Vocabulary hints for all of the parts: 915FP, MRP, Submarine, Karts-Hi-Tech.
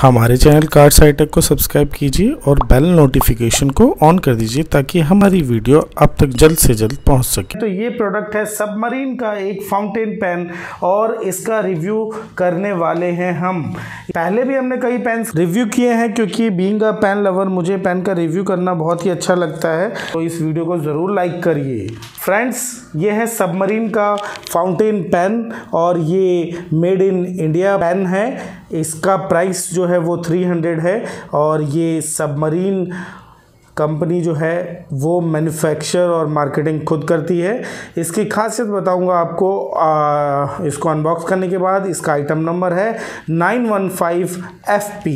हमारे channel carts high tech को subscribe कीजिए और बेल नोटिफिकेशन को ऑन कर दीजिए ताकि हमारी वीडियो आप तक जल्द से जल्द पहुंच सके। तो ये प्रोडक्ट है सबमरीन का एक फाउंटेन पेन और इसका रिव्यू करने वाले हैं हम। पहले भी हमने कई पेन रिव्यू किए हैं क्योंकि बीइंग अ पेन लवर मुझे पेन का रिव्यू करना बहुत ही अच्छा लगता है। तो इस वीडियो को ज़रूर लाइक करिए। फ्रेंड्स, ये है सबमरीन का फाउंटेन पेन और ये मेड इन इंडिया पेन है। इसका प्राइस जो है वो 300 है और ये सबमरीन कंपनी जो है वो मैन्युफैक्चर और मार्केटिंग खुद करती है। इसकी खासियत बताऊंगा आपको इसको अनबॉक्स करने के बाद। इसका आइटम नंबर है 915FP।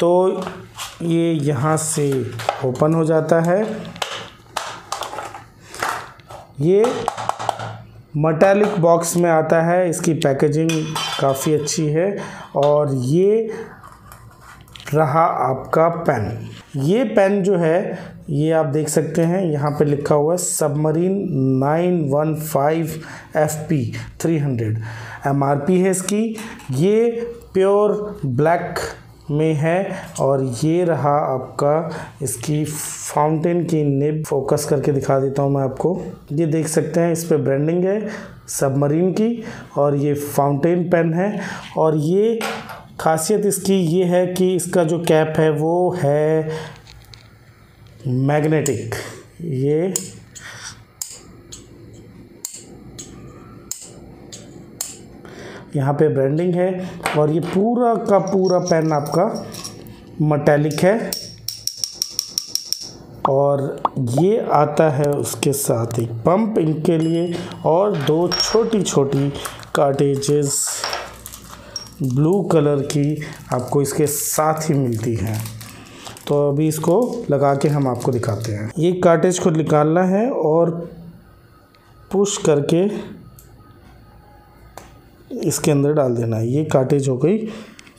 तो ये यहाँ से ओपन हो जाता है। ये मेटालिक बॉक्स में आता है। इसकी पैकेजिंग काफ़ी अच्छी है और ये रहा आपका पेन। ये पेन जो है ये आप देख सकते हैं, यहाँ पे लिखा हुआ है सबमरीन 915FP 300 MRP है इसकी। ये प्योर ब्लैक में है और ये रहा आपका इसकी फाउंटेन की निब। फोकस करके दिखा देता हूँ मैं आपको। ये देख सकते हैं, इस पर ब्रांडिंग है सबमरीन की और ये फाउंटेन पेन है। और ये खासियत इसकी ये है कि इसका जो कैप है वो है मैग्नेटिक। ये यहाँ पे ब्रांडिंग है और ये पूरा का पूरा पेन आपका मेटालिक है और ये आता है उसके साथ एक पंप इनके लिए और दो छोटी छोटी कार्टेजेस ब्लू कलर की आपको इसके साथ ही मिलती हैं। तो अभी इसको लगा के हम आपको दिखाते हैं। ये कार्टेज को निकालना है और पुश करके इसके अंदर डाल देना है। ये कार्टेज हो गई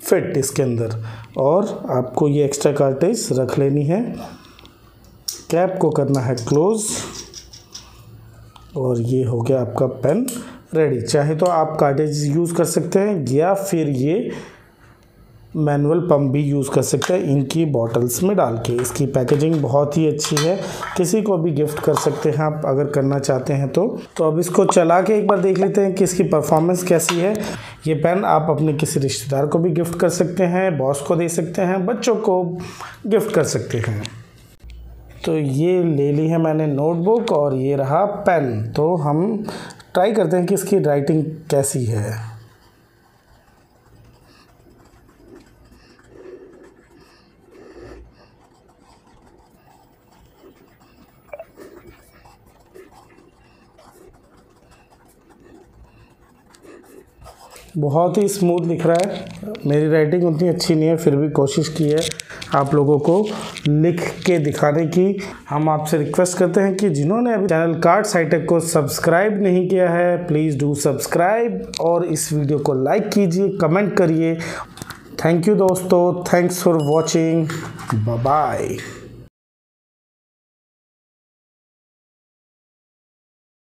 फिट इसके अंदर और आपको ये एक्स्ट्रा कार्टेज रख लेनी है। कैप को करना है क्लोज और ये हो गया आपका पेन रेडी। चाहे तो आप कार्टेज यूज़ कर सकते हैं या फिर ये मैनुअल पंप भी यूज़ कर सकते हैं इनकी बॉटल्स में डाल के। इसकी पैकेजिंग बहुत ही अच्छी है, किसी को भी गिफ्ट कर सकते हैं आप अगर करना चाहते हैं तो। अब इसको चला के एक बार देख लेते हैं कि इसकी परफॉर्मेंस कैसी है। ये पेन आप अपने किसी रिश्तेदार को भी गिफ्ट कर सकते हैं, बॉस को दे सकते हैं, बच्चों को गिफ्ट कर सकते हैं। तो ये ले ली है मैंने नोटबुक और ये रहा पेन। तो हम ट्राई करते हैं कि इसकी राइटिंग कैसी है। बहुत ही स्मूथ लिख रहा है। मेरी राइटिंग उतनी अच्छी नहीं है, फिर भी कोशिश की है आप लोगों को लिख के दिखाने की। हम आपसे रिक्वेस्ट करते हैं कि जिन्होंने अभी चैनल कार्ट्स हाई टेक को सब्सक्राइब नहीं किया है, प्लीज़ डू सब्सक्राइब और इस वीडियो को लाइक कीजिए, कमेंट करिए। थैंक यू दोस्तों, थैंक्स फॉर वॉचिंग, बाय।